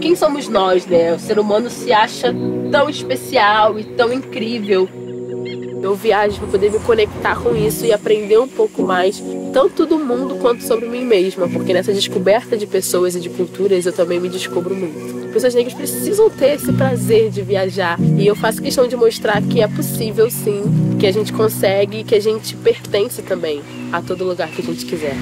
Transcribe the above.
Quem somos nós, né? O ser humano se acha tão especial e tão incrível. Eu viajo para poder me conectar com isso e aprender um pouco mais, tanto do mundo quanto sobre mim mesma, porque nessa descoberta de pessoas e de culturas eu também me descubro muito. Pessoas negras precisam ter esse prazer de viajar e eu faço questão de mostrar que é possível sim, que a gente consegue e que a gente pertence também a todo lugar que a gente quiser.